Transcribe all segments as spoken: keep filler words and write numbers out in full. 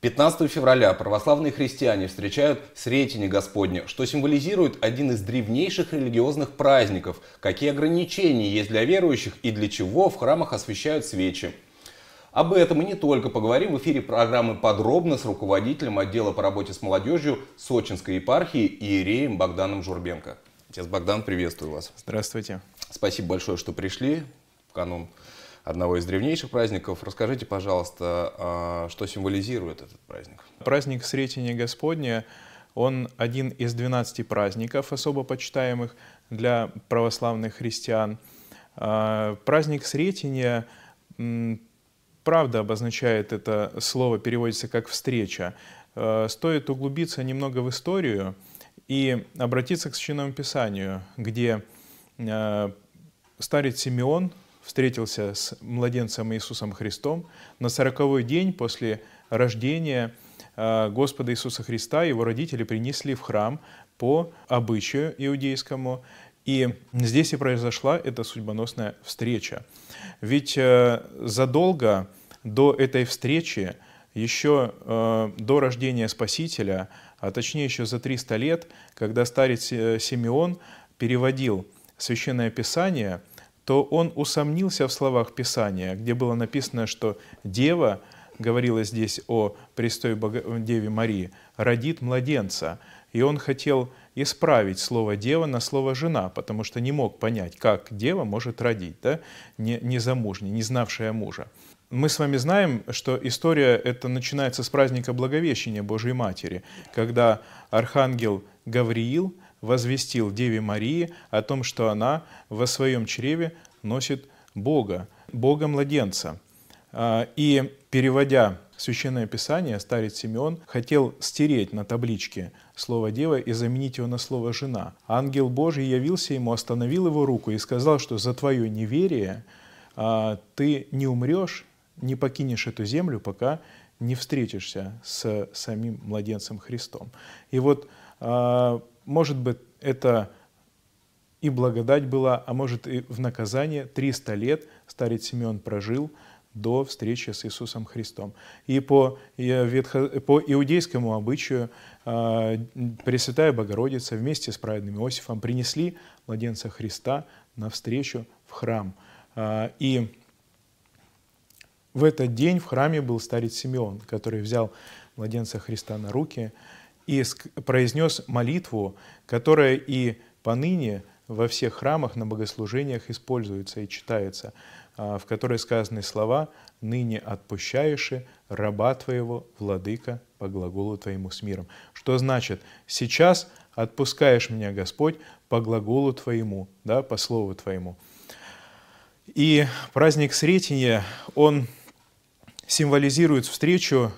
пятнадцатого февраля православные христиане встречают Сретение Господне, что символизирует один из древнейших религиозных праздников. Какие ограничения есть для верующих и для чего в храмах освещают свечи? Об этом и не только поговорим в эфире программы «Подробно» с руководителем отдела по работе с молодежью Сочинской епархии иереем Богданом Журбенко. Отец Богдан, приветствую вас. Здравствуйте. Спасибо большое, что пришли в канун одного из древнейших праздников. Расскажите, пожалуйста, что символизирует этот праздник? Праздник Сретения Господня, он один из двенадцати праздников, особо почитаемых для православных христиан. Праздник Сретения, правда, обозначает это слово, переводится как «встреча». Стоит углубиться немного в историю и обратиться к Священному Писанию, где старец Симеон встретился с младенцем Иисусом Христом на сороковой день после рождения Господа Иисуса Христа. Его родители принесли в храм по обычаю иудейскому, и здесь и произошла эта судьбоносная встреча. Ведь задолго до этой встречи, еще до рождения Спасителя, а точнее еще за триста лет, когда старец Симеон переводил Священное Писание, то он усомнился в словах Писания, где было написано, что Дева, говорилось здесь о Пресвятой Деве Марии, родит младенца. И он хотел исправить слово «дева» на слово «жена», потому что не мог понять, как дева может родить, да? не, не замужняя, не знавшая мужа. Мы с вами знаем, что история эта начинается с праздника Благовещения Божьей Матери, когда архангел Гавриил возвестил Деве Марии о том, что она во своем чреве носит Бога, Бога-младенца. И, переводя Священное Писание, старец Симеон хотел стереть на табличке слово «дева» и заменить его на слово «жена». Ангел Божий явился ему, остановил его руку и сказал, что за твое неверие ты не умрешь, не покинешь эту землю, пока не встретишься с самим младенцем Христом. И вот, может быть, это и благодать была, а может и в наказание. Триста лет старец Симеон прожил до встречи с Иисусом Христом. И по, ветхо... по иудейскому обычаю Пресвятая Богородица вместе с праведным Иосифом принесли младенца Христа навстречу в храм. И в этот день в храме был старец Симеон, который взял младенца Христа на руки и произнес молитву, которая и поныне во всех храмах на богослужениях используется и читается, в которой сказаны слова «Ныне отпущаеши раба твоего, владыка, по глаголу твоему с миром». Что значит «сейчас отпускаешь меня, Господь, по глаголу твоему», да, по слову твоему. И праздник Сретения, он символизирует встречу,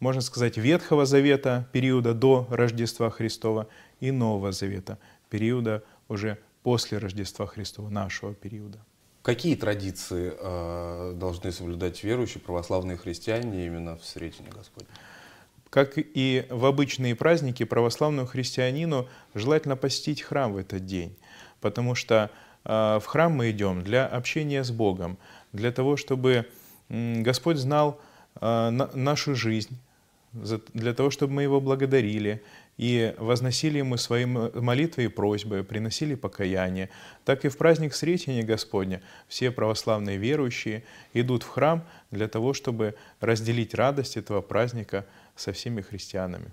можно сказать, Ветхого Завета, периода до Рождества Христова, и Нового Завета, периода уже после Рождества Христова, нашего периода. Какие традиции э, должны соблюдать верующие православные христиане именно в Сретении Господне? Как и в обычные праздники, православному христианину желательно посетить храм в этот день, потому что э, в храм мы идем для общения с Богом, для того, чтобы э, Господь знал э, на, нашу жизнь, для того, чтобы мы Его благодарили и возносили Ему свои молитвы и просьбы, приносили покаяние. Так и в праздник Сретения Господня все православные верующие идут в храм для того, чтобы разделить радость этого праздника со всеми христианами.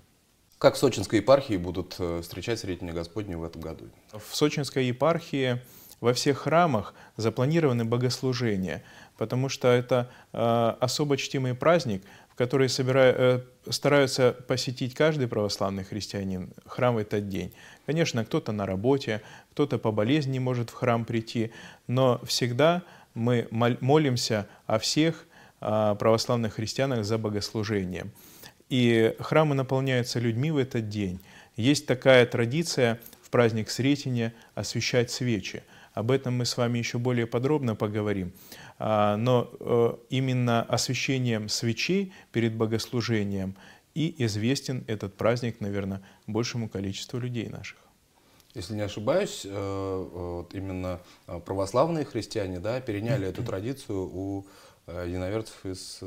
Как в Сочинской епархии будут встречать Сретение Господне в этом году? В Сочинской епархии во всех храмах запланированы богослужения, потому что это э, особо чтимый праздник, в который собира, э, стараются посетить каждый православный христианин храм в этот день. Конечно, кто-то на работе, кто-то по болезни может в храм прийти, но всегда мы молимся о всех э, православных христианах за богослужением. И храмы наполняются людьми в этот день. Есть такая традиция в праздник Сретения освещать свечи. Об этом мы с вами еще более подробно поговорим. Но именно освящением свечей перед богослужением и известен этот праздник, наверное, большему количеству людей наших. Если не ошибаюсь, именно православные христиане, да, переняли эту традицию у единоверцев из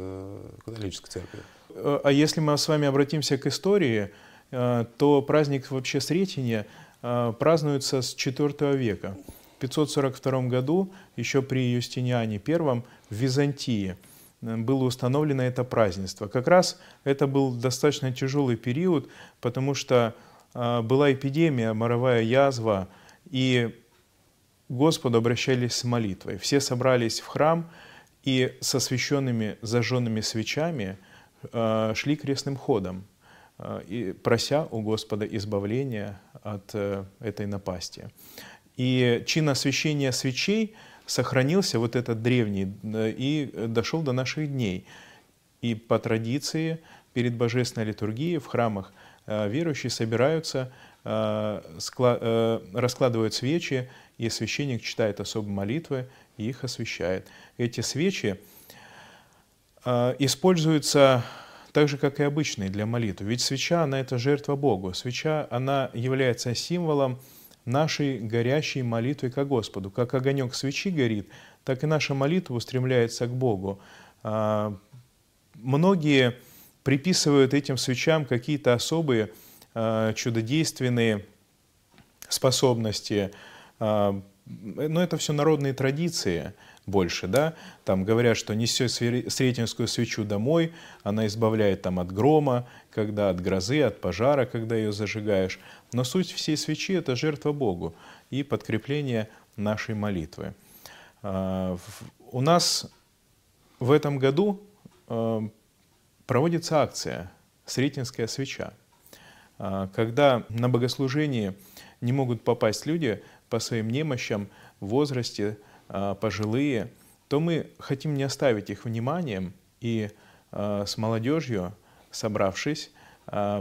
католической церкви. А если мы с вами обратимся к истории, то праздник вообще Сретения празднуется с четвёртого века. В пятьсот сорок втором году, еще при Юстиниане Первом, в Византии было установлено это празднество. Как раз это был достаточно тяжелый период, потому что была эпидемия, моровая язва, и к Господу обращались с молитвой. Все собрались в храм и со священными зажженными свечами шли крестным ходом, и прося у Господа избавления от этой напасти. И чин освящения свечей сохранился, вот этот древний, и дошел до наших дней. И по традиции перед божественной литургией в храмах верующие собираются, раскладывают свечи, и священник читает особые молитвы и их освещает. Эти свечи используются так же, как и обычные для молитвы. Ведь свеча, она это жертва Богу. Свеча, она является символом нашей горящей молитвы ко Господу. Как огонек свечи горит, так и наша молитва устремляется к Богу. Многие приписывают этим свечам какие-то особые чудодейственные способности. Но это все народные традиции больше, да? Там говорят, что несет сретенскую свечу домой, она избавляет там от грома, когда от грозы, от пожара, когда ее зажигаешь. Но суть всей свечи — это жертва Богу и подкрепление нашей молитвы. У нас в этом году проводится акция «Сретенская свеча», когда на богослужение не могут попасть люди по своим немощам, возрасте, пожилые, то мы хотим не оставить их вниманием и с молодежью, собравшись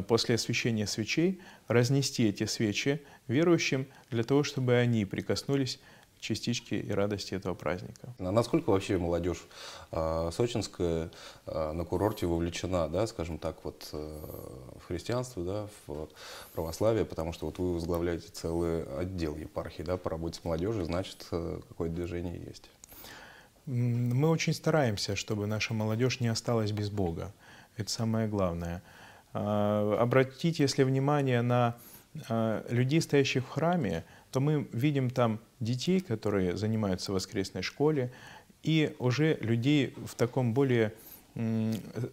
после освящения свечей, разнести эти свечи верующим для того, чтобы они прикоснулись к частичке и радости этого праздника. А насколько вообще молодежь сочинская на курорте вовлечена, да, скажем так, вот, в христианство, да, в православие, потому что вот вы возглавляете целый отдел епархии, да, по работе с молодежью, значит, какое-то движение есть. Мы очень стараемся, чтобы наша молодежь не осталась без Бога. Это самое главное. Обратите, если внимание, на людей, стоящих в храме, то мы видим там детей, которые занимаются в воскресной школе, и уже людей в таком более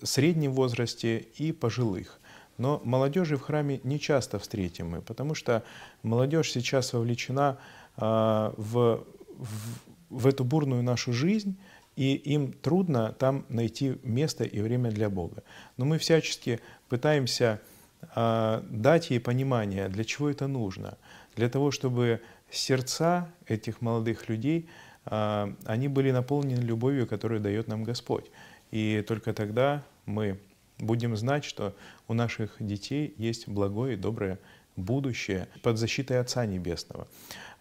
среднем возрасте и пожилых. Но молодежи в храме не часто встретим мы, потому что молодежь сейчас вовлечена в, в, в эту бурную нашу жизнь, и им трудно там найти место и время для Бога. Но мы всячески пытаемся дать ей понимание, для чего это нужно. Для того, чтобы сердца этих молодых людей, они были наполнены любовью, которую дает нам Господь. И только тогда мы будем знать, что у наших детей есть благое и доброе будущее под защитой Отца Небесного.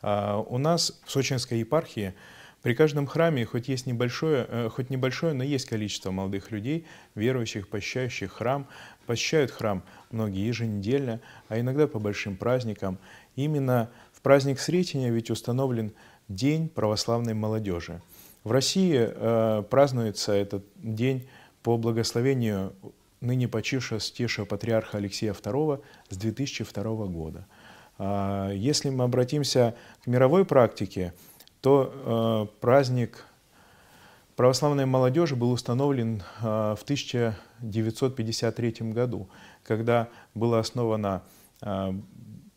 У нас в Сочинской епархии при каждом храме, хоть есть небольшое, хоть небольшое, но есть количество молодых людей, верующих, посещающих храм. Посещают храм многие еженедельно, а иногда по большим праздникам. Именно в праздник Сретения ведь установлен День православной молодежи. В России э, празднуется этот день по благословению ныне почившего святейшего патриарха Алексея Второго с две тысячи второго года. Э, если мы обратимся к мировой практике, то э, праздник православной молодежи был установлен э, в тысяча девятьсот пятьдесят третьем году, когда было основано э,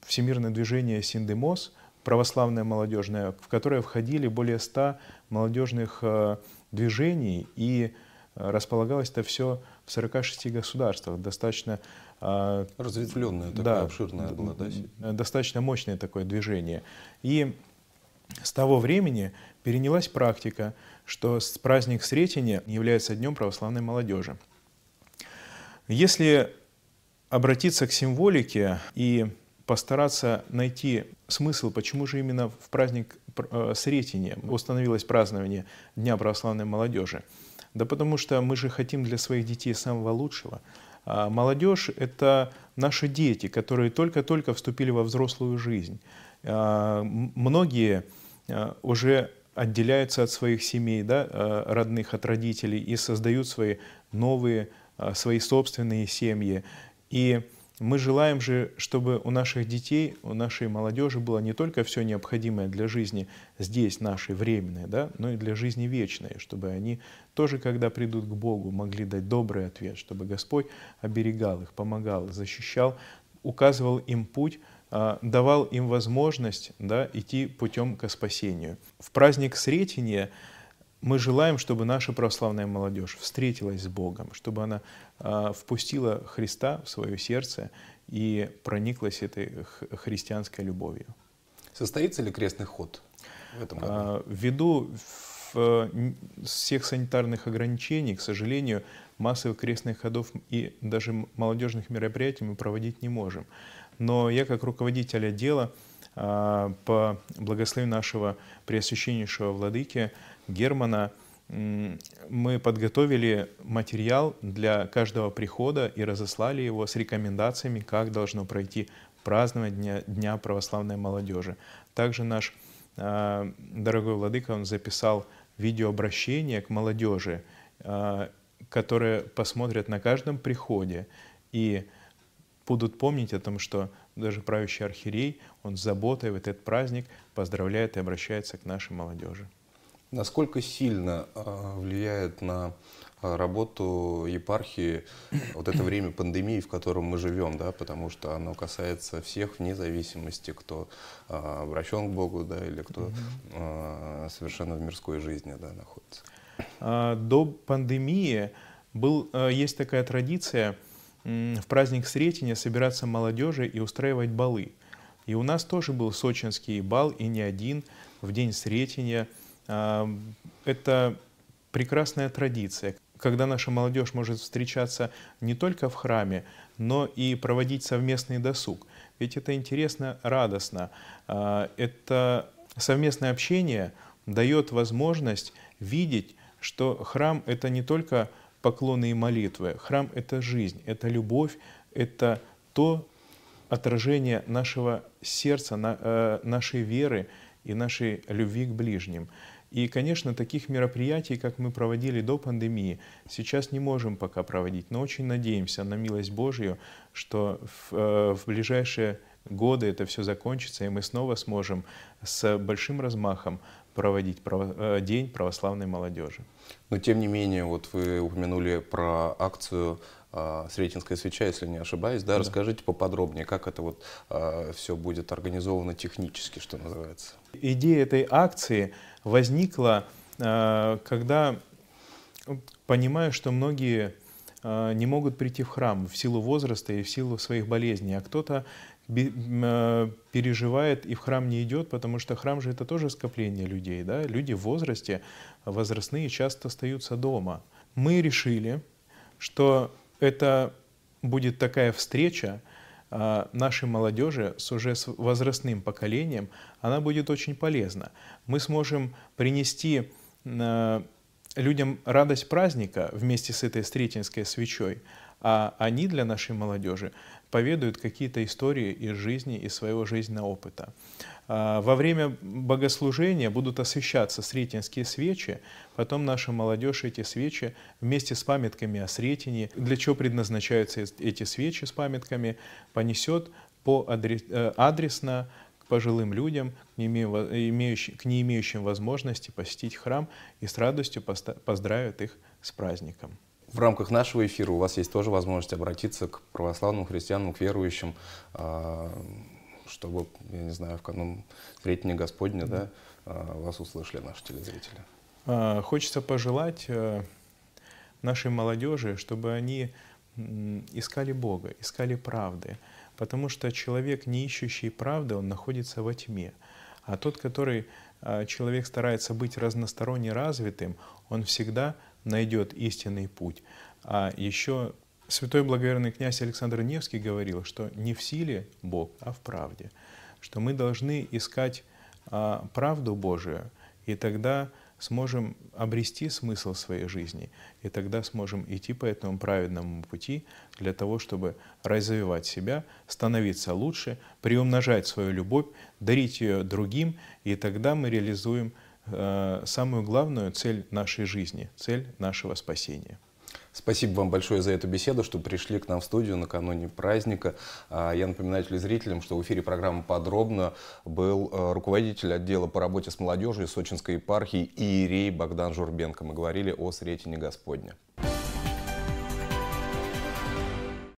всемирное движение «Синдемос», православная молодежная, в которое входили более ста молодежных э, движений, и э, располагалось это все в сорока шести государствах. Достаточно э, разветвленное, такое, да, обширное было, да? Достаточно мощное такое движение. И с того времени перенялась практика, что праздник Сретения является Днем православной молодежи. Если обратиться к символике и постараться найти смысл, почему же именно в праздник Сретения установилось празднование Дня православной молодежи, да потому что мы же хотим для своих детей самого лучшего. А молодежь — это наши дети, которые только-только вступили во взрослую жизнь. Многие уже отделяются от своих семей, да, родных, от родителей, и создают свои новые, свои собственные семьи. И мы желаем же, чтобы у наших детей, у нашей молодежи было не только все необходимое для жизни здесь, нашей, временной, да, но и для жизни вечной, чтобы они тоже, когда придут к Богу, могли дать добрый ответ, чтобы Господь оберегал их, помогал, защищал, указывал им путь, давал им возможность, да, идти путем ко спасению. В праздник Сретения мы желаем, чтобы наша православная молодежь встретилась с Богом, чтобы она а, впустила Христа в свое сердце и прониклась этой христианской любовью. Состоится ли крестный ход в этом году? А, ввиду в, всех санитарных ограничений, к сожалению, массовых крестных ходов и даже молодежных мероприятий мы проводить не можем. Но я, как руководитель отдела, а, по благословению нашего преосвященнейшего владыки Германа, мы подготовили материал для каждого прихода и разослали его с рекомендациями, как должно пройти празднование Дня, Дня православной молодежи. Также наш э, дорогой владыка, он записал видеообращение к молодежи, э, которые посмотрят на каждом приходе и будут помнить о том, что даже правящий архиерей, он с заботой в этот праздник поздравляет и обращается к нашей молодежи. Насколько сильно влияет на работу епархии вот это время пандемии, в котором мы живем, да, потому что оно касается всех, вне зависимости, кто обращен к Богу, да, или кто совершенно в мирской жизни, да, находится? До пандемии был, есть такая традиция в праздник Сретения собираться молодежи и устраивать балы. И у нас тоже был сочинский бал, и не один, в день Сретения. Это прекрасная традиция, когда наша молодежь может встречаться не только в храме, но и проводить совместный досуг. Ведь это интересно, радостно. Это совместное общение дает возможность видеть, что храм — это не только поклоны и молитвы. Храм — это жизнь, это любовь, это то отражение нашего сердца, нашей веры и нашей любви к ближним. И, конечно, таких мероприятий, как мы проводили до пандемии, сейчас не можем пока проводить, но очень надеемся на милость Божью, что в, в ближайшие годы это все закончится, и мы снова сможем с большим размахом проводить право, День православной молодежи. Но, тем не менее, вот вы упомянули про акцию «Сретенская свеча», если не ошибаюсь, да? Да. Расскажите поподробнее, как это вот а, все будет организовано технически, что называется. Идея этой акции возникла, а, когда понимаю, что многие а, не могут прийти в храм в силу возраста и в силу своих болезней, а кто-то переживает и в храм не идет, потому что храм же это тоже скопление людей, да? Люди в возрасте, возрастные, часто остаются дома. Мы решили, что это будет такая встреча нашей молодежи с уже возрастным поколением, она будет очень полезна. Мы сможем принести людям радость праздника вместе с этой сретенской свечой, а они для нашей молодежи поведают какие-то истории из жизни, из своего жизненного опыта. Во время богослужения будут освещаться сретенские свечи, потом наша молодежь эти свечи вместе с памятками о Сретении, для чего предназначаются эти свечи с памятками, понесет по адрес, адресно к пожилым людям, к не имеющим, к не имеющим возможности посетить храм, и с радостью поздравят их с праздником. В рамках нашего эфира у вас есть тоже возможность обратиться к православным христианам, к верующим, чтобы, я не знаю, в канун Сретения Господня, да, вас услышали наши телезрители. Хочется пожелать нашей молодежи, чтобы они искали Бога, искали правды, потому что человек, не ищущий правды, он находится во тьме, а тот, который человек старается быть разносторонне развитым, он всегда найдет истинный путь. А еще святой благоверный князь Александр Невский говорил, что не в силе Бог, а в правде, что мы должны искать а, правду Божию, и тогда сможем обрести смысл своей жизни, и тогда сможем идти по этому праведному пути для того, чтобы развивать себя, становиться лучше, приумножать свою любовь, дарить ее другим, и тогда мы реализуем самую главную цель нашей жизни, цель нашего спасения. Спасибо вам большое за эту беседу, что пришли к нам в студию накануне праздника. Я напоминаю телезрителям, что в эфире программы «Подробно» был руководитель отдела по работе с молодежью Сочинской епархии иерей Богдан Журбенко. Мы говорили о Сретении Господне.